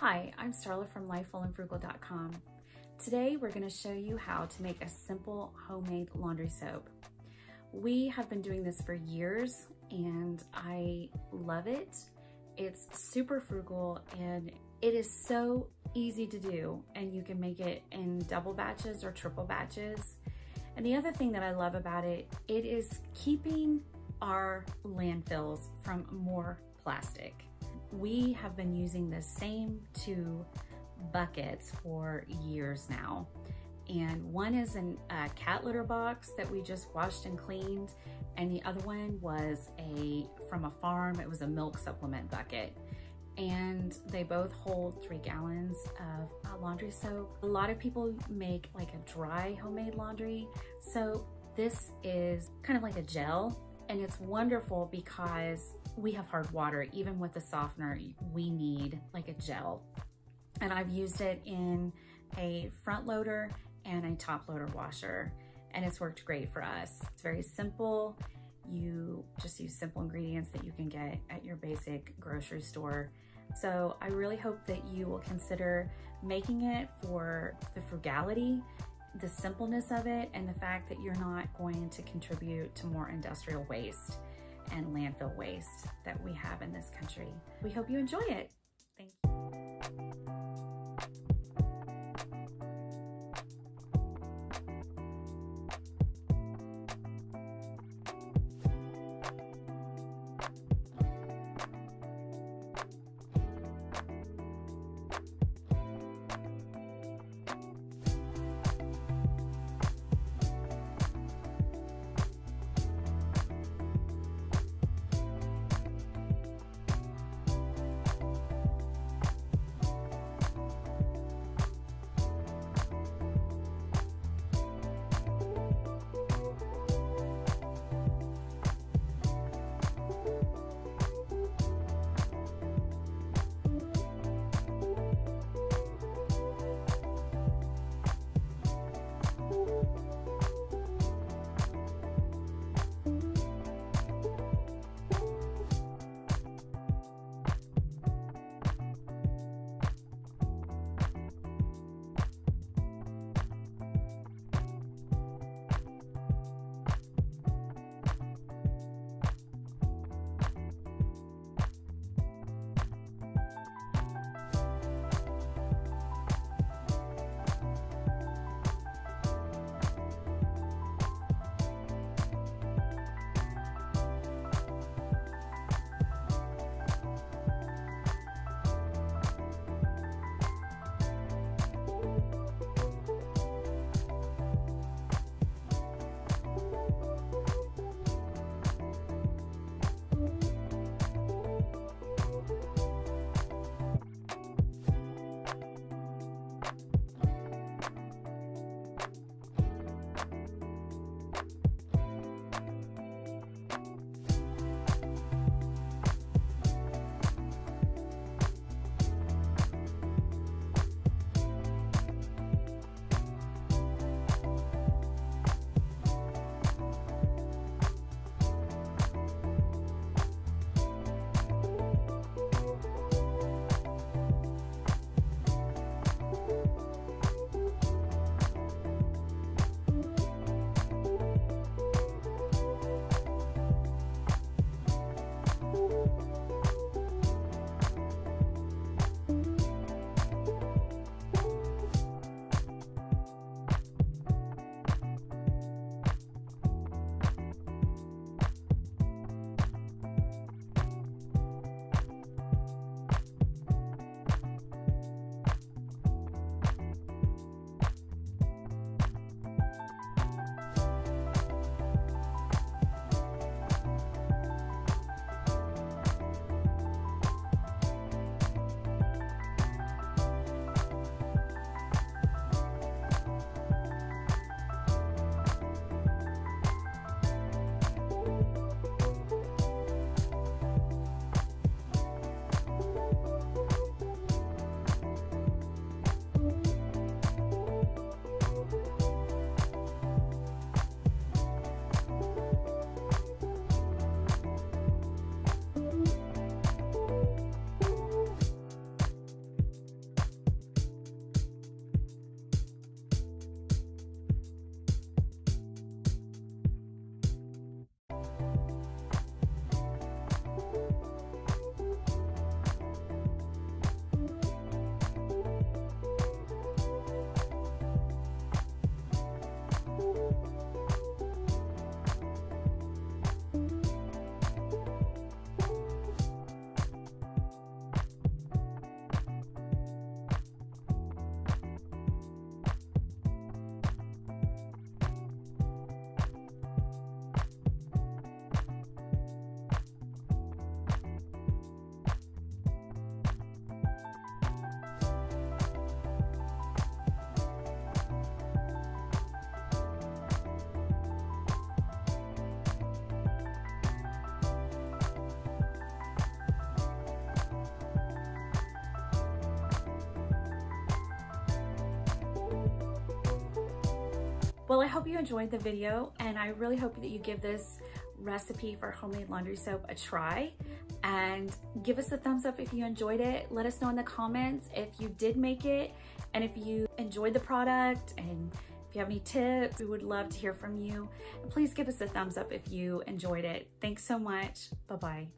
Hi, I'm Starla from lifefullandfrugal.com. Today we're going to show you how to make a simple homemade laundry soap. We have been doing this for years and I love it. It's super frugal and it is so easy to do, and you can make it in double batches or triple batches. And the other thing that I love about it, it is keeping our landfills from more plastic. We have been using the same two buckets for years now. And one is a cat litter box that we just washed and cleaned. And the other one was from a farm. It was a milk supplement bucket. And they both hold 3 gallons of laundry soap. A lot of people make like a dry homemade laundry soap. This is kind of like a gel, and it's wonderful because we have hard water. Even with the softener, we need like a gel. And I've used it in a front loader and a top loader washer, and it's worked great for us. It's very simple. You just use simple ingredients that you can get at your basic grocery store. So I really hope that you will consider making it for the frugality, the simpleness of it, and the fact that you're not going to contribute to more industrial waste and landfill waste that we have in this country. We hope you enjoy it. Thank you. Well, I hope you enjoyed the video, and I really hope that you give this recipe for homemade laundry soap a try, and give us a thumbs up if you enjoyed it. Let us know in the comments if you did make it and if you enjoyed the product, and if you have any tips, we would love to hear from you. And please give us a thumbs up if you enjoyed it. Thanks so much. Bye-bye.